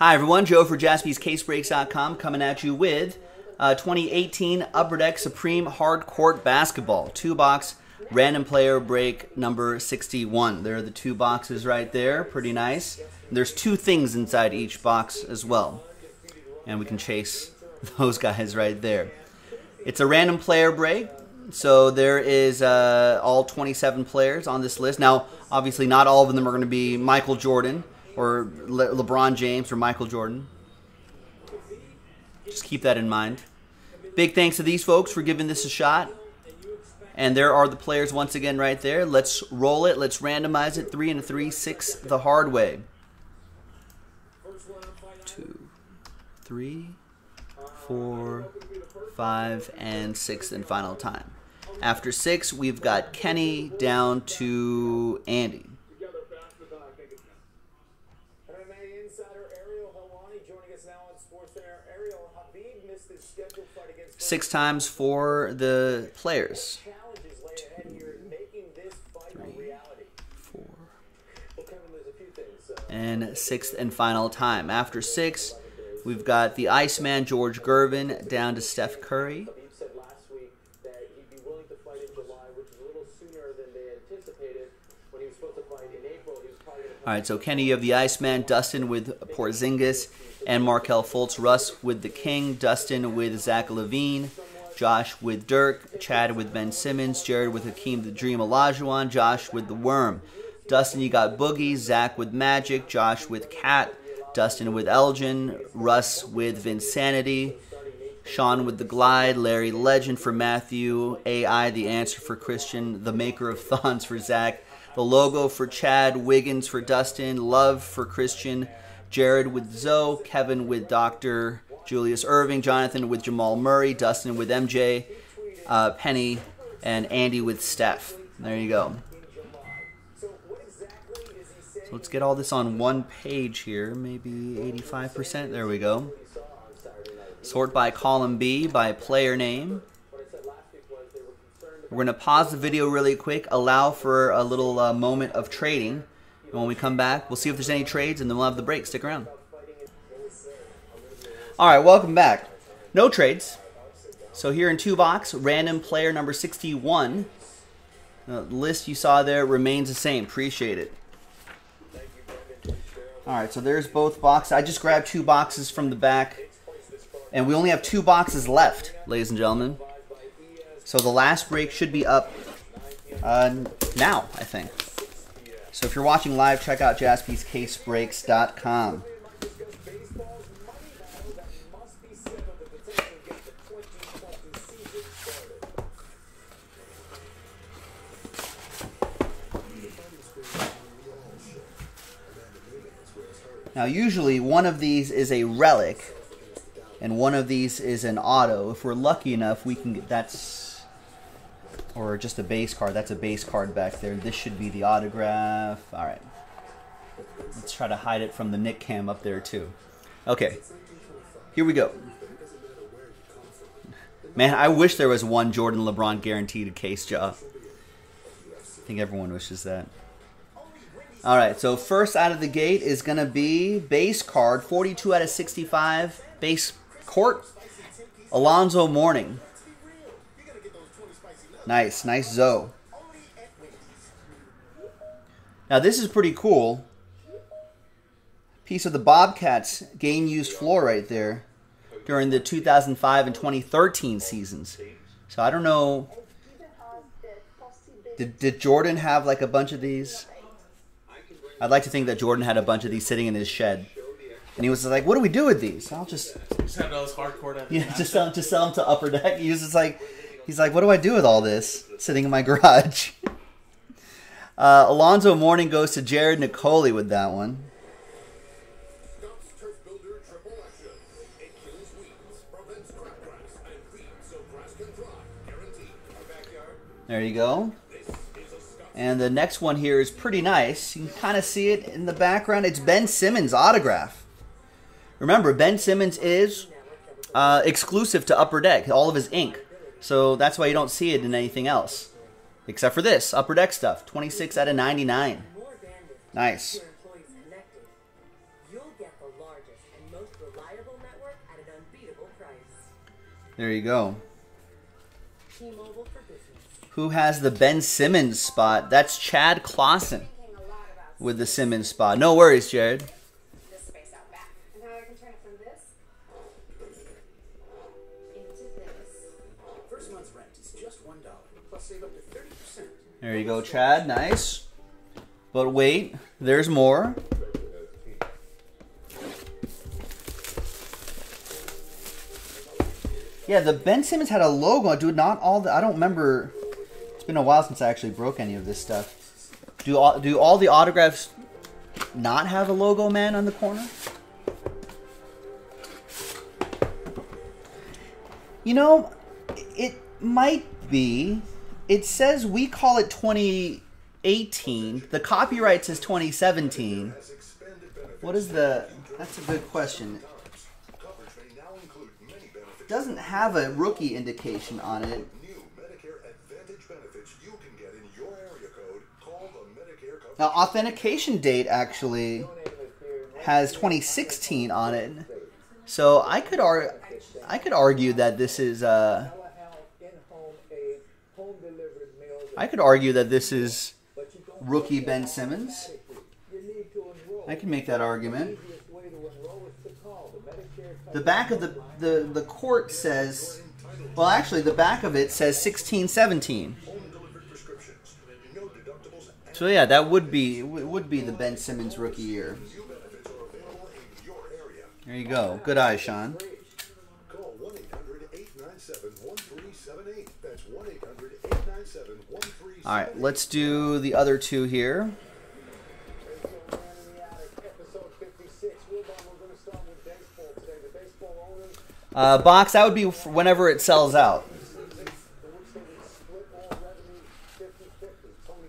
Hi everyone, Joe for JaspysCaseBreaks.com coming at you with 2018 Upper Deck Supreme Hard Court Basketball. 2-box random player break number 61. There are the two boxes right there. Pretty nice. And there's two things inside each box as well. And we can chase those guys right there. It's a random player break. So there is all 27 players on this list. Now, obviously not all of them are going to be Michael Jordan or LeBron James or Michael Jordan. Just keep that in mind. Big thanks to these folks for giving this a shot. And there are the players once again right there. Let's roll it. Let's randomize it. 3 and 3, 6 the hard way. 2, 3, 4, 5, and 6th and final time. After 6, we've got Kenny down to Andy. Six times for the players. 2, 3, 4. And 6th and final time. After 6, we've got the Iceman, George Gervin, down to Steph Curry. All right, so Kenny, you have the Iceman, Dustin with Porzingis, and Markelle Fultz. Russ with the King, Dustin with Zach LaVine, Josh with Dirk, Chad with Ben Simmons, Jared with Hakeem the Dream Olajuwon, Josh with the Worm. Dustin, you got Boogie, Zach with Magic, Josh with Cat, Dustin with Elgin, Russ with Vinsanity, Sean with the Glide, Larry Legend for Matthew, AI the Answer for Christian, the Maker of Thons for Zach, the Logo for Chad, Wiggins for Dustin, Love for Christian, Jared with Zoe, Kevin with Dr. Julius Erving, Jonathan with Jamal Murray, Dustin with MJ, Penny, and Andy with Steph. There you go. So let's get all this on one page here, maybe 85%. There we go. Sort by column B by player name. We're going to pause the video really quick, allow for a little moment of trading. And when we come back, we'll see if there's any trades, and then we'll have the break. Stick around. All right, welcome back. No trades. So here in 2-box, random player number 61. The list you saw there remains the same. Appreciate it. All right, so there's both boxes. I just grabbed 2 boxes from the back, and we only have 2 boxes left, ladies and gentlemen. So the last break should be up now, I think. So if you're watching live, check out JaspysCaseBreaks.com. Now, usually one of these is a relic, and one of these is an auto. If we're lucky enough, we can get that's. Or just a base card. That's a base card back there. This should be the autograph. All right. Let's try to hide it from the Nick cam up there, too. Okay. Here we go. Man, I wish there was one Jordan LeBron guaranteed a case job. I think everyone wishes that. All right. So first out of the gate is going to be base card. 42 out of 65. Base court. Alonzo Mourning. Nice, nice Zoe. Now this is pretty cool. Piece of the Bobcats game used floor right there during the 2005 and 2013 seasons. So I don't know. Did Jordan have like a bunch of these? I'd like to think that Jordan had a bunch of these sitting in his shed. And he was like, what do we do with these? I'll just have those hardcore. Yeah, just sell them to Upper Deck. He was just like... He's like, what do I do with all this sitting in my garage? Alonzo Mourning goes to Jared Nicole with that one. There you go. And the next one here is pretty nice. You can kind of see it in the background. It's Ben Simmons' autograph. Remember, Ben Simmons is exclusive to Upper Deck, all of his ink. So that's why you don't see it in anything else. Except for this, Upper Deck stuff. 26 out of 99. Nice. you'll get the largest and most reliable network at an unbeatable price. There you go. T-Mobile for business. Who has the Ben Simmons spot? That's Chad Claussen with the Simmons spot. No worries, Jared. This space out back. And now I can turn it from this into this. First month's rent is just $1, plus save up to 30%. There you go, Chad. Nice. But wait, there's more. Yeah, the Ben Simmons had a logo. Dude, not all the... I don't remember... It's been a while since I actually broke any of this stuff. Do all the autographs not have a logo man on the corner? You know, it might be. It says we call it 2018. The copyright says 2017. What is the... That's a good question. It doesn't have a rookie indication on it. Now, authentication date actually has 2016 on it, so I could argue that this is rookie Ben Simmons. I can make that argument. The back of the court says, well, actually, the back of it says 16-17. So yeah, that would be the Ben Simmons rookie year. There you go. Good eye, Sean. Call 1-800-897-1378. That's 1-800-897-1378. All right, let's do the other two here. Box, that would be whenever it sells out.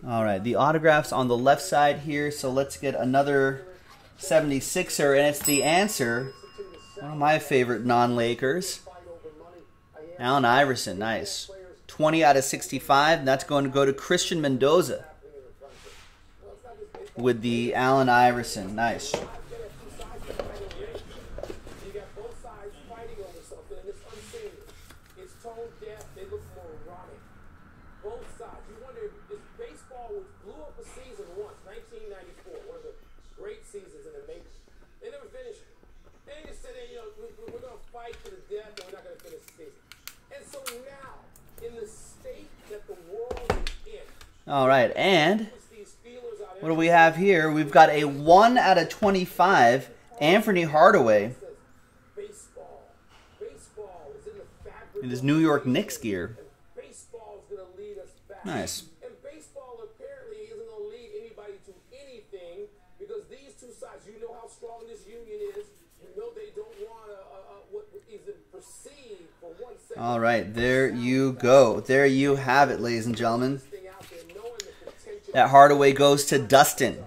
All right, the autographs on the left side here, so let's get another 76er, and it's the answer. One of my favorite non-Lakers. Allen Iverson, nice. 20 out of 65, and that's going to go to Christian Mendoza with the Allen Iverson, nice. All right, and what do we have here? We've got a 1 out of 25, Anthony Hardaway. In his New York Knicks gear. Nice. And baseball apparently isn't going to lead anybody to anything because these two sides, you know how strong this union is. You know they don't want what is perceived for 1 second. All right, there you go. There you have it, ladies and gentlemen. That Hardaway goes to Dustin.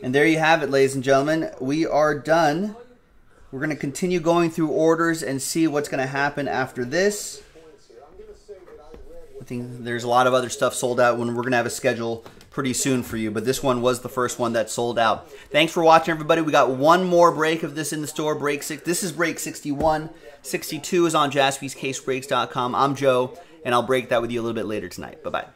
And there you have it, ladies and gentlemen. We are done. We're going to continue going through orders and see what's going to happen after this. I think there's a lot of other stuff sold out when we're going to have a schedule pretty soon for you. But this one was the first one that sold out. Thanks for watching, everybody. We got one more break of this in the store. This is break 61. 62 is on JaspysCaseBreaks.com. I'm Joe. And I'll break that with you a little bit later tonight. Bye-bye.